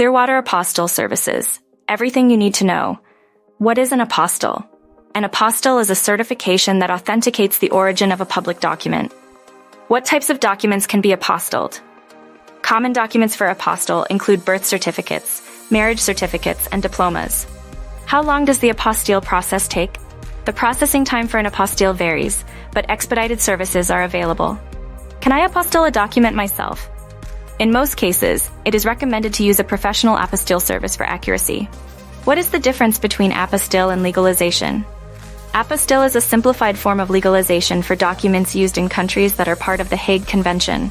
Clearwater Apostille Services. Everything you need to know. What is an apostille? An apostille is a certification that authenticates the origin of a public document. What types of documents can be apostilled? Common documents for apostille include birth certificates, marriage certificates, and diplomas. How long does the apostille process take? The processing time for an apostille varies, but expedited services are available. Can I apostille a document myself? In most cases, it is recommended to use a professional apostille service for accuracy. What is the difference between apostille and legalization? Apostille is a simplified form of legalization for documents used in countries that are part of the Hague Convention.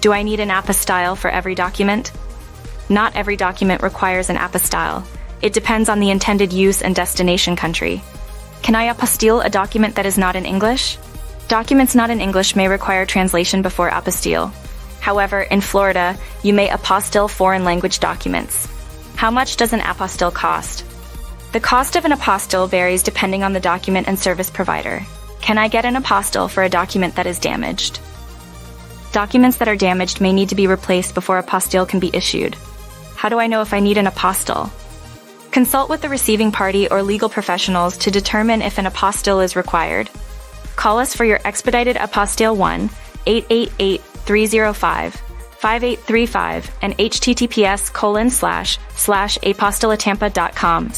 Do I need an apostille for every document? Not every document requires an apostille. It depends on the intended use and destination country. Can I apostille a document that is not in English? Documents not in English may require translation before apostille. However, in Florida, you may apostille foreign language documents. How much does an apostille cost? The cost of an apostille varies depending on the document and service provider. Can I get an apostille for a document that is damaged? Documents that are damaged may need to be replaced before apostille can be issued. How do I know if I need an apostille? Consult with the receiving party or legal professionals to determine if an apostille is required. Call us for your expedited apostille 1-888-305-5835 and https://apostillatampa.com/.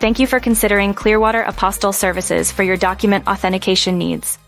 Thank you for considering Clearwater Apostille Services for your document authentication needs.